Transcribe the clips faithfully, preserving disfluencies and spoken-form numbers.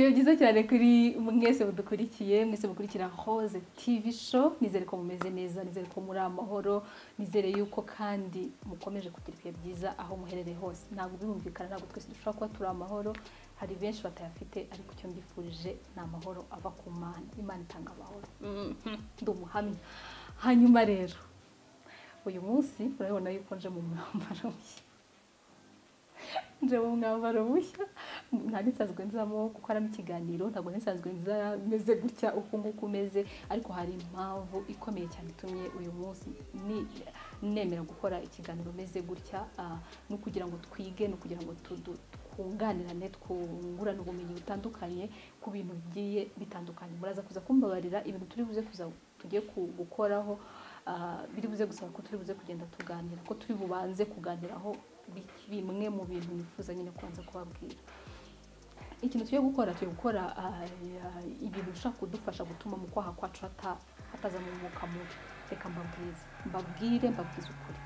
Ibiyo byiza cyane kuri mwese mudukurikiye, mwese mukurikira Rose T V Show, nizere ko mumeze neza, nizere ko muri amahoro, nizere yuko kandi mukomeje kugira byiza aho muherere hose. Ntabwo bimumvikana ntabwo twese dushobora kuba turi amahoro, hari benshi batayafite ariko cyo mbifurije ni amahoro ava ku Mana. Imana itanga amahoro. Ndumuhamya. Hanyuma rero uyu munsi urabona yuko nje mu mwambaro mushya. Nje mu mwambaro mushya. Nari nsanzwe nzamo gukora mu kiganiro, ntabwo nsanzwe nza meze gutya uko nguko meze, ariko hari impamvu ikomeye cyane itumye uyu munsi ni nemera gukora ikiganiro meze gutya, no kugira ngo twige, no kugira ngo twunganirane, twungurane ubumenyi butandukanye ku bintu bigiye bitandukanye. Muraza kuza kumbabarira ibintu turi buze kuza tugiye gukoraho, biri buze gusaba ko turi buze kugenda tuganira, ko turi bubanze kuganiraho bimwe mu bintu nifuza nyine kubanza kubabwira. Ikintu tugiye gukora tugiye gukora ibintu bishaka kudufasha gutuma mu kwaha kwacu hataza mu mwuka mubi. Reka mbabwize mbabwire mbabwize ukuri,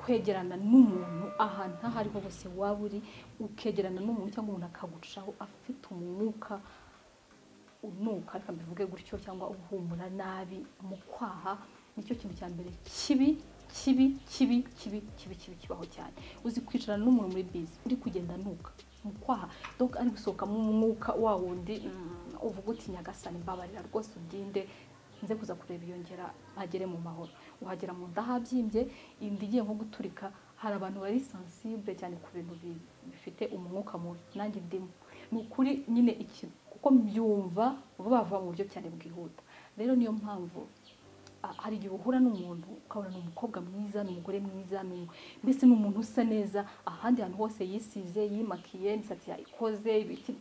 kwegerana n'umuntu ahantu aho ari ho hose waba uri, ukegerana n'umuntu cyangwa umuntu akagurushaho afite umwuka unuka, reka mbivuge gutyo, cyangwa ubuhumura nabi mu kwaha, nicyo kintu cya mbere kibi kibi kibi kibi kibi kibi kibaho cyane. Uzi kwicarana n'umuntu muri bisi uri kugenda nuka mukwaha, donc ari gusohoka mu mwuka wawundi uvuga uti nyagasani mbabarira rwose udinde, nze kuza kureba iyo ngera agere mu mahoro. Uhagera mu ndahabyimbye indi giye nko guturika, hari abantu bari sensible cyane ku bintu bifite umwuka mubi, nanjye ndimo. Ni ukuri nyine ikintu kuko mbyumva bava mu buryo cyane bwihuta. Rero niyo mpamvu hari igihe uhura n'umuntu ukabona ni umukobwa mwiza, ni umugore mwiza, mbese ni umuntu usa neza, ahandi hantu hose yisize, yimakiye, imisatsi yayikoze, ibintu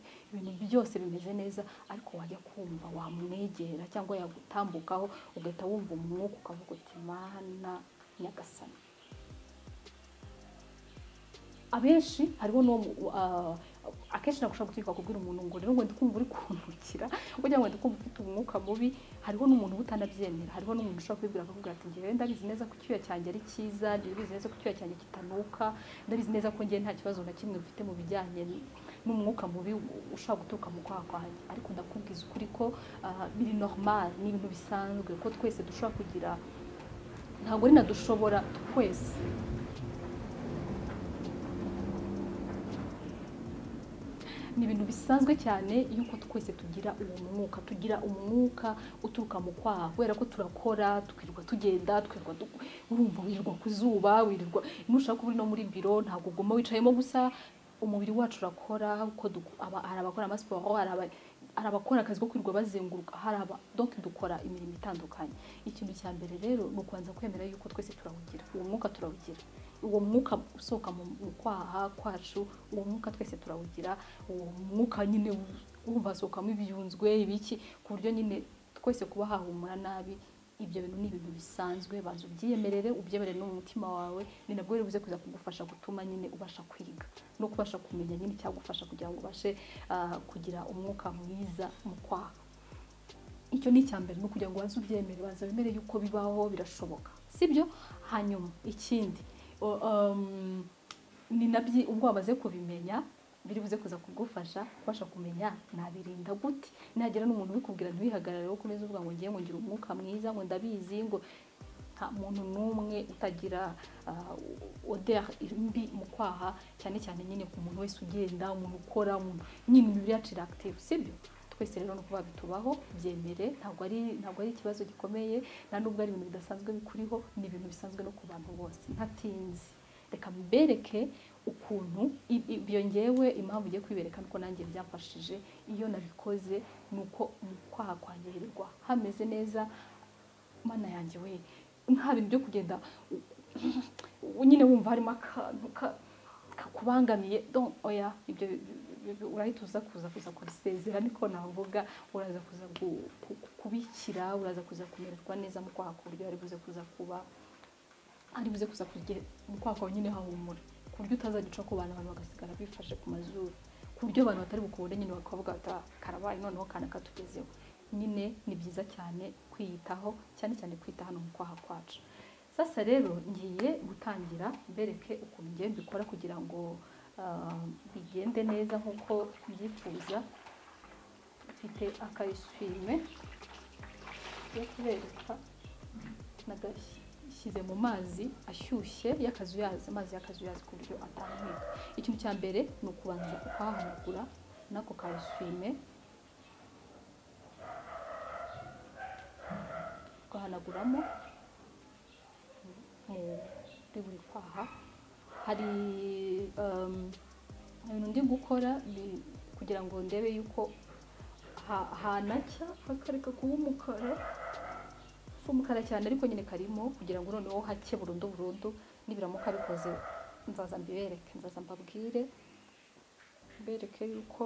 byose bimeze neza, ariko wajya kumva wamwegera cyangwa yagutambukaho ugahita wumva umwuka ukavuga uti Mana nyagasani. Abenshi hariho no akenshi nagushaka guturuka kubwira umuntu ngo rero wenda ukumva uri kuntukira, kugira ngo wenda ukumva ufite umwuka mubi. Hariho n'umuntu utanabyemera, hariho n'umuntu ushaka kwibwira akavuga ati ngewe ndabizi neza ko icyuya cyanjye ari cyiza, ndabizi neza ko icyuya cyanjye kitanuka, ndabizi neza ko ngewe nta kibazo na kimwe mfite mu bijyanye n'umwuka mubi ushaka guturuka mu kwaha kwanjye. Ariko ndakubwiza ukuri ko biri normal, ni ibintu bisanzwe ko twese dushobora kugira, ntabwo ari nadushobora twese. Ni ibintu bisanzwe cyane yuko twese tugira uwo mwuka, tugira umwuka uturuka mu kwaha, kubera ko turakora, twirirwa tugenda, twirirwa urumva wirirwa kuzuba, wirirwa nushaka kubiri no muri biro, ntabwo ugoma wicayemo gusa. Umubiri wacu urakora uko abakora amasiporo, hari abakora akazi ko kwirirwa bazenguruka, hari aba donc dukora imirimo itandukanye. Ikintu cya mbere rero ni ukubanza kwemera yuko twese turawugira uwo mwuka, turawugira uwo mwuka usohoka mu kwaha kwacu, uwo mwuka twese turawugira, uwo mwuka nyine wumva asohokamo ibyunzwe ibiki, ku buryo nyine twese kuba hahumura nabi. Ibyo bintu ni ibintu bisanzwe, banza ubyiyemerere, ubyemerere no mu mutima wawe, ni nabwo rero bize kuza kugufasha gutuma nyine ubasha kwiga no kubasha kumenya nyine cyagufasha kugira ngo ubashe kugira umwuka mwiza mu kwaha. Icyo ni cyambere no kugira ngo banza ubyemere, banza bemere yuko bibaho, birashoboka, sibyo? Hanyuma ikindi ni nabyo ubwo amaze kubimenya biri buze kuza kugufasha kubasha kumenya nabirinda gute. Nagera n'umuntu ubikubwira ntiwihagarare, wo kumeze uvuga ngo ngiye ngo ngira umwuka mwiza, ngo ndabizi, ngo nta muntu n'umwe utagira odeur mbi mu kwaha, cyane cyane nyine ku muntu wese ugenda, umuntu ukora, umuntu nyine imibiri yacu iri active, sibyo? Twese rero no kuba bitubaho, byemere, ntabwo ari ntabwo ari ikibazo gikomeye, nta nubwo ari ibintu bidasanzwe bikuriho, ni ibintu bisanzwe no ku bantu bose. Ntatinze, reka mbereke ukuntu ibyo ngewe impamvu ugiye kwibereka nuko nanjye byamfashije iyo nabikoze, nuko mu kwaha kwangirirwa hameze neza. Mana yanjye we, nta bintu byo kugenda nyine wumva harimo akantu kakubangamiye, donc oya, ibyo urahita uza kuza kuza kubisezera, niko navuga. Uraza kuza kubikira, uraza kuza kumererwa neza mu kwaha, ku buryo ari buze kuza kuba ari buze kuza kujye mu kwaha kwawe nyine hahumura, ku buryo utazagica ku bantu abantu bagasigara bifashe ku mazuru, ku buryo abantu batari bukubone nyine bakavuga ati karabaye noneho kana katugezeho. Nyine ni byiza cyane kwiyitaho, cyane cyane kwita hano mu kwaha kwacu. Sasa rero ngiye gutangira mbereke ukuntu ngiye mbikora kugira ngo bigende neza nkuko byifuza. iplik akayüz filmi yakwereka nagashyize mu mazi ashyushye yakazuyazi amazi yakazuyazi kuburyo atahira. Ikintu cya mbere ni kubanza kwahanagura nako kayüz filmi, kwahanaguramo eh buri kwaha hari um ibintu ndi gukora kugira ngo ndebe yuko hanacya hakareka kuba umukara umukara cyane ariko nyine karimo kugira ngo noneho hake burundu burundu nibiramuka bikoze nzaza mbibereke nzaza mbabwire mbereke yuko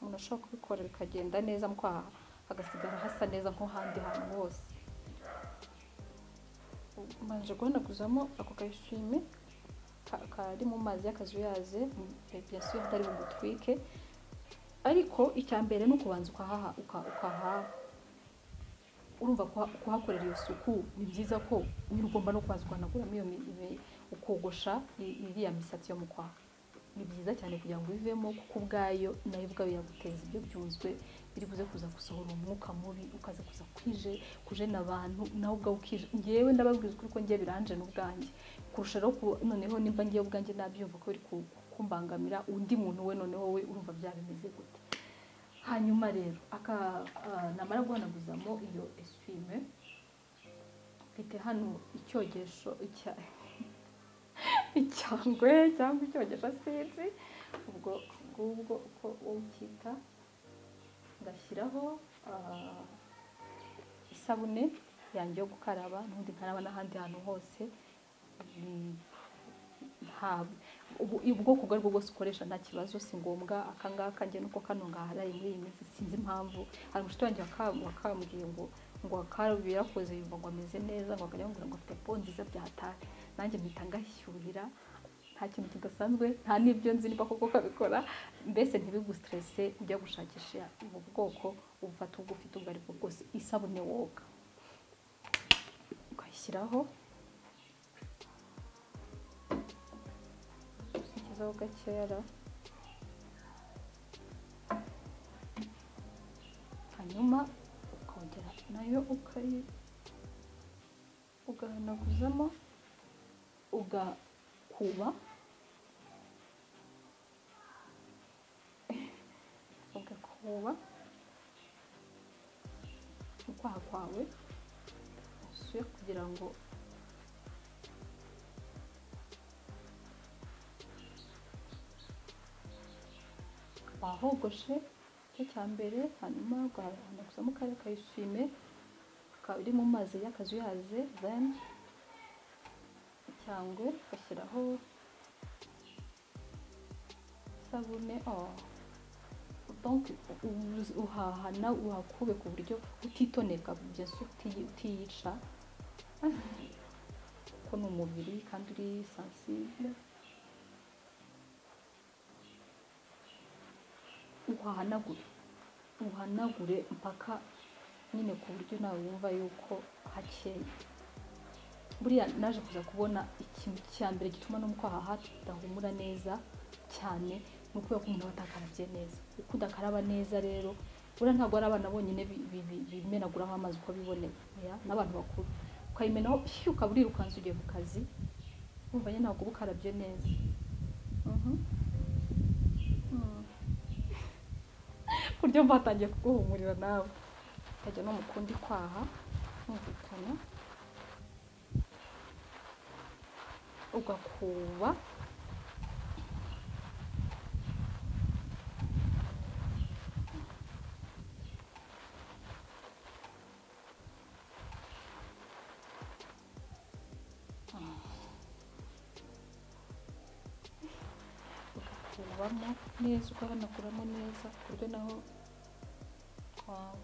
umuntu ashaka kubikora bikagenda neza mukwaha hagasigara hasa neza nko handi hantu hose. Manje guhanaguzamo ako kayishime kari mu mazi yakazuyaze bien sûr utari bugutwike, ariko icyambere nuko banza ukahaha ukaha urumva kuhakorera iyo suku ni byiza ko nyirugomba no kwazwanagura miyo ukogosha iriya misatsi yo mukwa ni byiza cyane kugira ngo ivemo kuko ubwayo nayo ubwayo yaguteza ibyo byunzwe biri buze kuza gusohora umwuka mubi ukaza kuza kwije kuje nabantu naho ubwayo ukije ngewe ndababwiza kuko ngiye biranje n'ubwanjye kurusha ro noneho nimba ngiye ubwanjye nabyumva ko biri kumbangamira undi muntu we noneho we urumva byabimeze gute. Hanyuma rero aka namara guhanaguzamo iyo eswime mfite hano icyogesho icya icyangwe cyangwa icyogesho sinzi ubwo ubwo uko ukita ngashyiraho isabune yanjye yo gukaraba n'undi nkaraba n'ahandi hantu hose ubwoko ubwo aribwo bwose ukoresha nta kibazo si ngombwa aka ngaka njye nuko kano ngaharaye muri iyi minsi sinzi impamvu hari umushiti wanjye wakambwiye ngo ngo akarabi yarakoze yumva ngo ameze neza ngo akajya ngo ngo afite po nziza byatari nanjye mpitanga hishyuhira nta kintu kidasanzwe nta nibyo nzi niba koko kabikora mbese ntibigustresse ujya gushakisha ubu bwoko ufata ubwo ufite ubwo aribwo bwose isabune woga ukayishyiraho zoga cyera hanyuma ukongera nayo ukari ugahanaguzamo ugakuba ugakuba ukwaha kwawe usuye kugira ngo ahogoshe cyambere hanyuma ugahanagura gusamo kare kayishime kabiri mu mazi yakazuyaze then cyangwe bashyiraho sabune oh donc uhahana uhakube ku buryo utitoneka bya suti utiyica kono mubiri kandi uri sensible uhanagure uhanagure mpaka nyine ku buryo nawe wumva yuko hakeye. Buriya naje kuza kubona ikintu cyambere gituma no mukwaha hatahumura neza cyane nuko yakumva batakarabye neza uko udakaraba neza rero bura ntago ari abana bonyine bimenagura amazi uko biboneye n'abantu bakuru ukayimenaho shyuka burirukanza ugiye mu kazi wumva nyine ntago bukarabye neza. Kuryo mbatangiye kuguhumurira nawe kajya no mukundi kwaha n'ubukana ugakuba ugakuramo neza ugahanaguramo neza kuburyo naho wow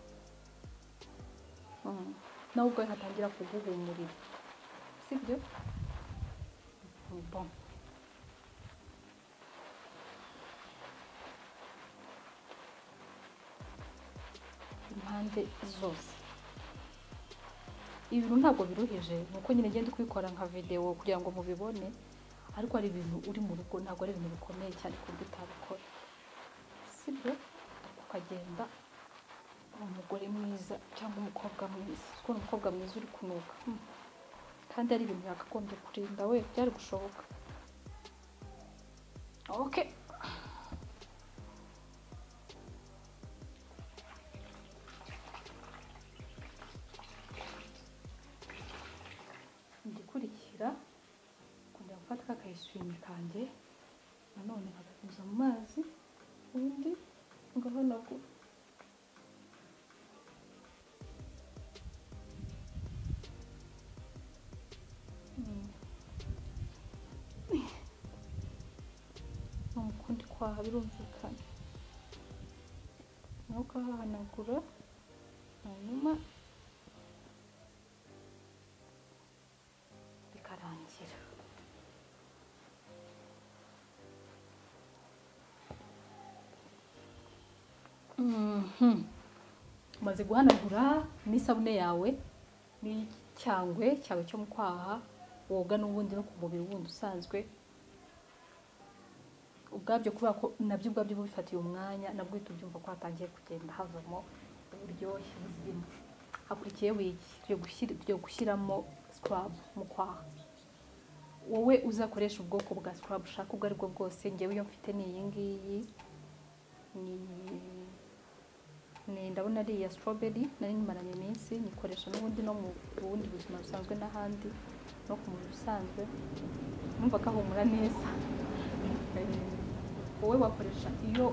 mm naho ubwo hatangira kuguhumurira sibyo bon impande zose ibintu ntabwo biruhije nuko nyine ngende kubikora nka video kugira ngo mubibone ariko ari ibintu uri mu rugo ntabwo ari ibintu bikomeye cyane kuko utabikora sibyo ukagenda umugore mwiza cyangwa umukobwa mwiza kuko umukobwa mwiza uri kunuka kandi ari ibintu yakagombye kurinda we byari gushoboka. Okay. Ndikurikira kujya gufata akayiswime kanjye nanone nkagakuza mu mazi ubundi ngahana ku mukundi kwa birumvikana nukahanagura hanyuma bikarangira. Mhm. Maze guhanagura n'isabune yawe n'icyangwe cyawe cyo mukwaha woga n'ubundi no kumubiri wundi usanzwe ubwabyo kuba ko nabyo ubwabyo bifatiye umwanya nabwo tubyumva ko hatangiye kugenda havamo uburyoshye buzima. Hakurikiye wiki yo gushyira byo gushyiramo scrub mu kwaha wowe uzakoresha ubwoko bwa scrub ushaka ubwo aribwo bwose. Ngewe iyo mfite ni iyi ngiyi ni ndabona ari iya strawberry nari nimaranye iminsi nikoresha n'ubundi no mu bundi buzima busanzwe n'ahandi no ku muntu usanzwe numva kahumura neza. Wowe wakoresha iyo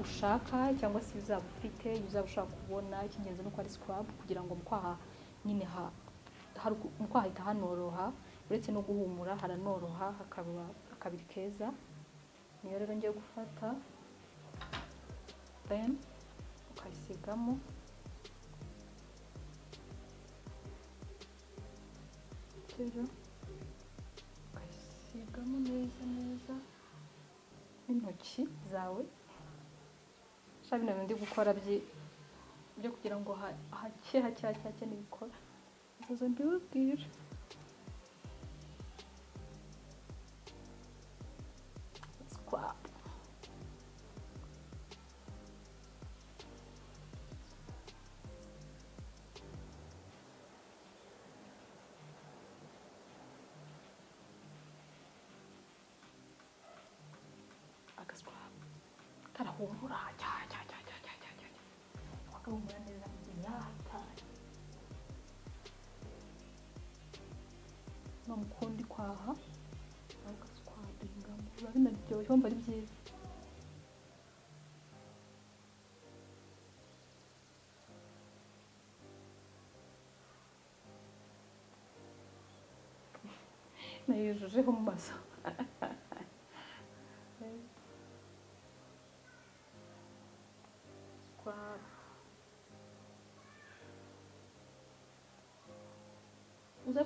ushaka cyangwa se uzaba ufite uzaba ushaka kubona ikigenza no kwari scrub kugira ngo mukwaha nyine ha mukwahita hanoroha uretse no guhumura haranoroha hakaba akabiri keza. Niyo rero ngiye gufata then ukayisigamo rero ukayisigamo neza neza intoki zawe shabi na ndi gukora byi byo kugira ngo hake hake hake n'ibikora uzo mbibwira scrub karahumura cha cha cha cha cha cha cha wakahumura neza byata no mukundi kwaha bakaswadinga bari nabyo cyomba ari byiza. Nayo je humbaza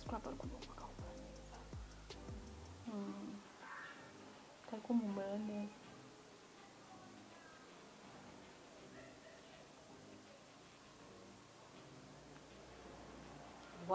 scrubber kuba como humana.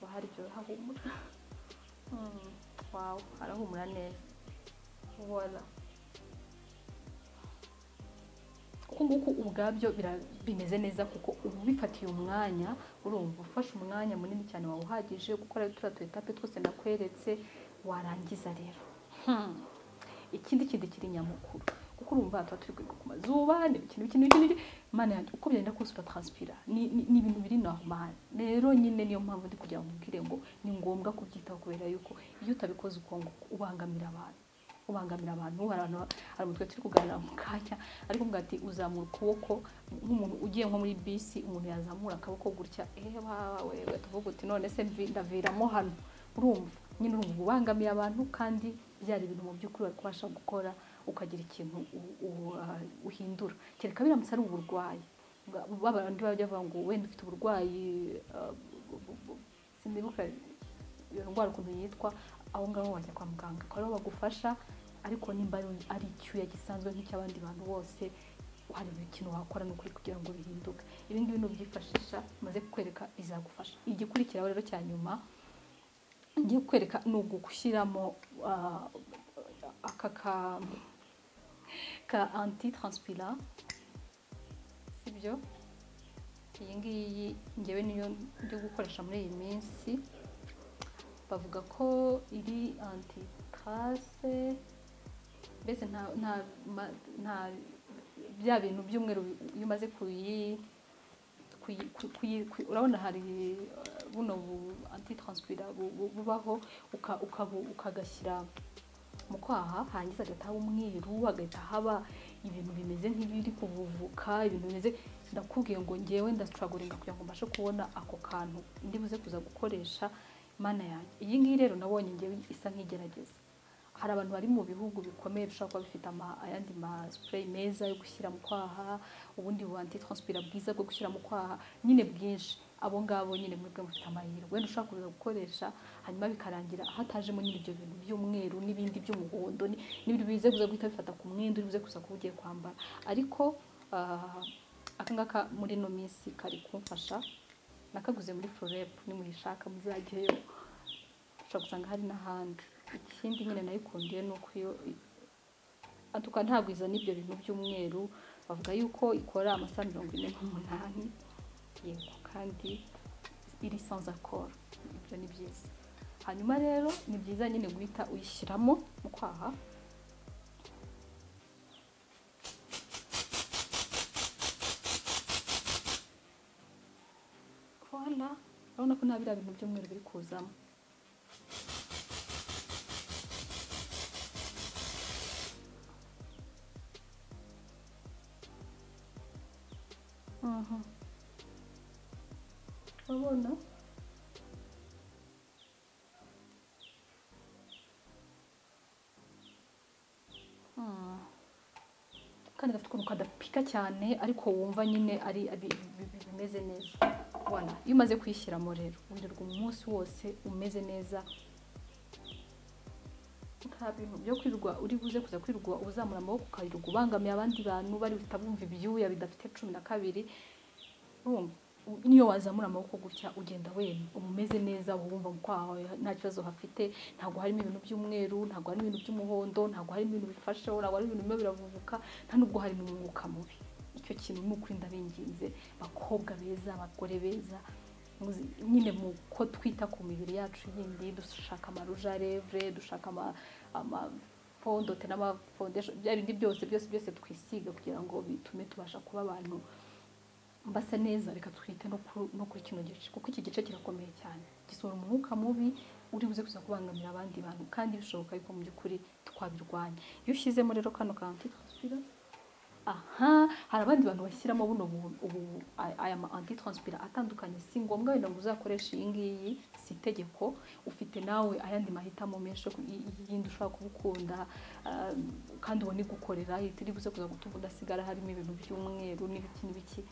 bahari cyo hahumura. Wow, arahumura neza. Voilà. kuko nguko ubwabyo bimeze neza kuko ubifatiye umwanya urumva ufashe umwanya munini cyane wawuhagije gukora turiya tu etape twose nakweretse warangiza rero hmm. ikindi kindi kiri nyamukuru kuko urumva atwa turi kwiga ku mazuba n'ikintu ikintu ikintu mana yanjye uko byenda kose uratransfira ni ibintu biri normal rero nyine niyo mpamvu ndi kugira ngo mbwire ngo ni ngombwa kubyitaho kubera yuko iyo utabikoze ukongo ubangamira abantu ubangamira abantu barano aramutwe turi kuganira mu kanya ariko ngati uzamura ukuboko nk'umuntu ugiye nko muri bisi umuntu yazamura akaboko gutya eh bawe tuvuga uti none se ndaviramo hano urumva nyine urumva ubangamiye abantu kandi byari ibintu mu by'ukuri bakubasha gukora ukagira ikintu uhindura kereka biramutse ari uburwayi babandi bavuga ngo wenda ufite uburwayi sindibuka iyo ndwara ukuntu yitwa aho ngaho wajya kwa muganga kora bagufasha ariko nimba ari cyo yagisanzwe nk'icy'abandi bantu bose hari ikintu wakora n'ukuri kugira ngo bihinduke ibindi bintu byifashisha maze kukwereka bizagufasha igikurikira rero cya nyuma ngiye kukwereka no gushyiramo akaka ka antitranspirant sibyo iyi ngiyi ngewe niyo ndi gukoresha muri iyi minsi bavuga ko iri anti trace bese nta nta bya bintu by'umweru yumaze kuyi urabona hari buno anti transpirant bubaho ukagashyira mu kwaha hangiza agataha umwiru agahita haba ibintu bimeze nk'ibiri kuvuvuka ibintu bimeze ndakubwiye ngo ngewe ndastruggling kugira ngo mbashe kubona ako kantu ndibuze kuza gukoresha mana yanjye iyi ngi rero nabonye ngewe isa nk'igerageza hari abantu bari mu bihugu bikomeye bishaka bifite ama ayandi ma spray meza yo gushyira mu kwaha ubundi wanti transpira bwiza bwo gushyira mu kwaha nyine bwinshi abo ngabo nyine mwebwe mufite amahirwe wenda ushaka kuza gukoresha hanyuma bikarangira hatajemo nyine ibyo bintu by'umweru n'ibindi by'umuhondo n'ibindi bize kuza guhita bifata ku mwendo bize kuza kubugiye kwambara ariko akangaka muri no minsi kari kumfasha nakaguze muri Florep ni muhishaka muzageyo ushaka gusanga hari nahandi ikindi nyine nayikundiye nuko iyo atuka ntagwiza nibyo bintu by'umweru bavuga yuko ikora amasaha mirongo ine n'umunani yego kandi iri sans accord ibyo ni byiza hanyuma rero ni byiza nyine guhita uyishyiramo mu kwaha urabona ko nta biriya bintu by'umweru biri kuzamo aha urabona kandi gafite ukuntu kadapika cyane ariko wumva nyine ari bimeze neza ubona iyo umaze kwishyiramo rero wirirwa umunsi wose umeze neza nta bintu byo kwirwa uri buze kuza kwirwa uzamura amaboko ukarirwa ubangamiye abandi bantu bari utabumva ibyuya bidafite cumi na kabiri niyo wazamura amaboko gutya ugenda wena umeze neza wumva kwaho nta kibazo hafite ntago harimo ibintu by'umweru ntago harimo ibintu by'umuhondo ntago harimo ibintu bifashe ntago harimo ibintu biravuvuka nta nubwo harimo umwuka mubi icyo kintu nuko ndabinginze bakobwa beza abagore beza nyine mu ko twita ku mibiri yacu yindi dushaka amaruja revre dushaka ama ama fondo tenama foundation byabindi byose byose byose twisiga kugira ngo bitume tubasha kuba abantu mbasa neza reka twite no kuri kino gice kuko iki gice kirakomeye cyane gisora umwuka mubi uri buze kuza kubangamira abandi bantu kandi bishoboka yuko mu by'ukuri twabirwanya iyo ushyizemo rero kano kantu aha hari abandi bantu bashyiramo buno ubu aya ma anti transpirant atandukanye si ngombwa wenda ngo uzakoresha iyi ngiyi si tegeko ufite nawe ayandi mahitamo menshi yindi ushaka kubukunda kandi ubone gukorera itiri buze kuza gutumva ndasigara harimo ibintu by'umweru n'ibiki n'ibiki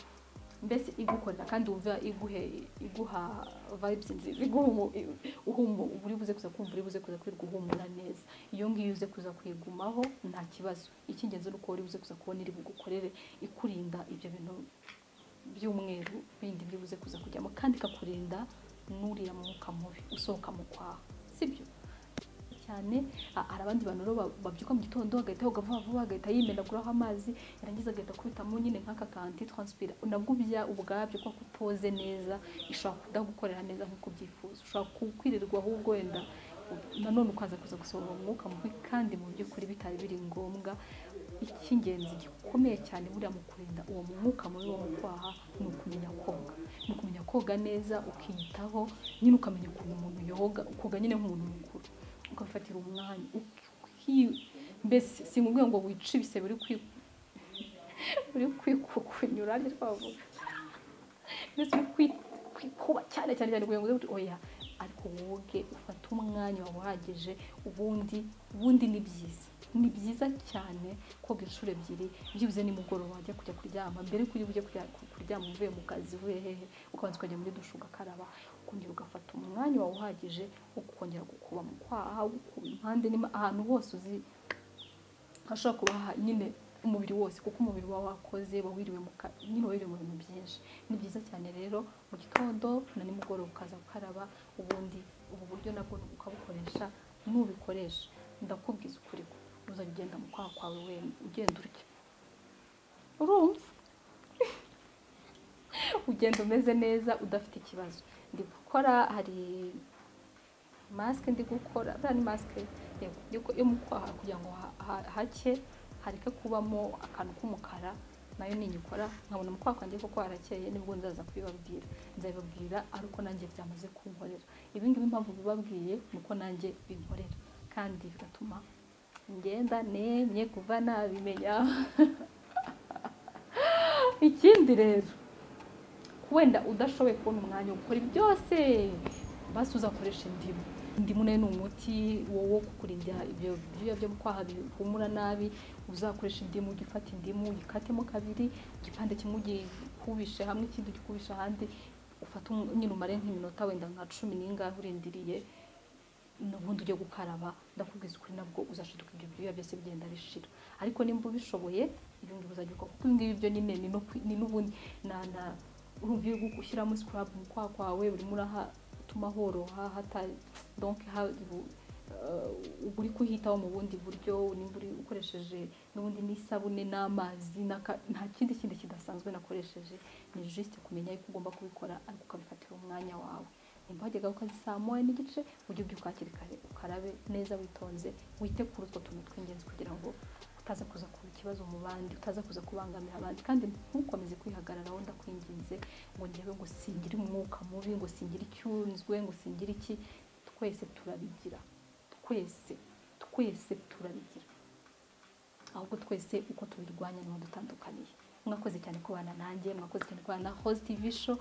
mbese igukorera kandi umva iguhe iguha vibes nziza iguha uhumo uri buze kuza kumva uri buze kuza kwirwa uhumura neza iyo ngiyo uze kuza kwigumaho nta kibazo ikingenzi nuko uri buze kuza kubona iri bugukorere ikurinda ibyo bintu by'umweru bindi biri buze kuza kujyamo kandi kakurinda nuriya mwuka mubi usohoka mu kwaha sibyo cyane hari abandi bantu rero babyuka mu gitondo agahita yoga vuba vuba agahita yimena kuraho amazi yarangiza agahita kwitamo nyine nk'aka kanti transpira nabwo ubya ubwabyo ko kutoze neza ishaka kudagukorera neza nk'uko byifuza ushaka kwirirwa ahubwo wenda nanone ukaza kuza gusohora umwuka mubi kandi mu by'ukuri bitari biri ngombwa icy'ingenzi gikomeye cyane buriya mu kurinda uwo mwuka muri wo kwaha ni ukumenya koga ni ukumenya koga neza ukiyitaho nyine ukamenya ukuntu umuntu yoga ukoga nyine nk'umuntu mukuru ukafatira umwanya mbese singubwiye ngo wice ibise buri buri kwikunyura ndi twavuga mbese kwikuba cyane cyane cyane kugira ngo oya ariko woge ufata umwanya wahagije ubundi ubundi ni byiza ni byiza cyane koga inshuro ebyiri byibuze ni mugoroba wajya kujya kuryama mbere kuri bujye kuryama uvuye mu kazi uvuye hehe ukabanza ukajya muri dushe ugakaraba ukongera ugafata umwanya wawe uhagije ukongera gukuba mu kwaha gukuba impande ahantu hose uzi hashobora kuba nyine umubiri wose kuko umubiri wawe wakoze wawiriwe mu nyine wawiriwe mu bintu byinshi ni byiza cyane rero mu gitondo na nimugoroba ukaza gukaraba ubundi ubu buryo nabwo ukabukoresha n'ubikoresha ndakubwiza ukuri uzagenda mu kwaha kwawe we ugenda urya urumva ugenda umeze neza udafite ikibazo ndi gukora hari mask ndi gukora bari mask yo mu kwaha kugira ngo hake harike kubamo akantu k'umukara nayo ninyikora nkabona mu kwaha kwanjye koko harakeye nibwo nzaza kubibabwira nzabibabwira ariko nanjye byamaze kunkorera ibi ngibi impamvu bibabwiye nuko nanjye binkorera kandi bigatuma ngenda nemye kuva nabimenya ikindi rero wenda udashoboye kubona umwanya wo gukora byose basuza akoresha indimu indimu nayo ni umuti wo kukurinda ibyo byo kwaha bihumura nabi uzakoresha indimu ugifata indimu ugikatemo kabiri igipande kimwe ugikubishe hamwe ikindi ugikubisha ahandi ufata nyine umare nk'iminota wenda nka cumi n'ingahe urindiriye n'ubundi ujye gukaraba ndakubwiza ukuri nabwo uzashiduka ibyo byo byose bigenda bishira ariko nimba ubishoboye ibindi buzajya kuko ibindi byo nyine ni n'ubundi na na urumviye gushyiramo scrub mu kwaha kwawe buri muraha utuma horoha hatari donc uri kuhitaho mu bundi buryo nimba ukoresheje n'ubundi n'isabune n'amazi nta kindi kindi kidasanzwe nakoresheje ni juste kumenya yuko ugomba kubikora ariko ukabifatira umwanya wawe nimba wajyaga ukazi saa moya n'igice ujye ubyuka hakiri kare ukarabe neza witonze wite kuri utwo tuntu tw'ingenzi kugira ngo utaza kuza kuba ikibazo mu bandi utaza kuza kubangamira abandi kandi ntukomeze kwihagararaho ndakwinginze ngo njyewe ngo singire umwuka mubi ngo singire icyunzwe ngo singire iki twese turabigira twese twese turabigira ahubwo twese uko tubirwanya niho dutandukaniye mwakoze cyane kubana nanjye mwakoze cyane kubana na Rose T V Show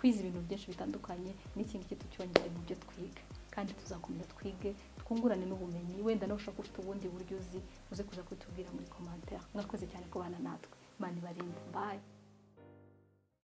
kwiza ibintu byinshi bitandukanye n'ikindi kintu cyongeye mu byo twiga kandi tuzakomeza twige twungurane n'ubumenyi wenda nawe ushaka ufite ubundi buryo uzi uze kuza kutubwira muri commentaire mwakoze cyane kubana natwe mani barinde bye.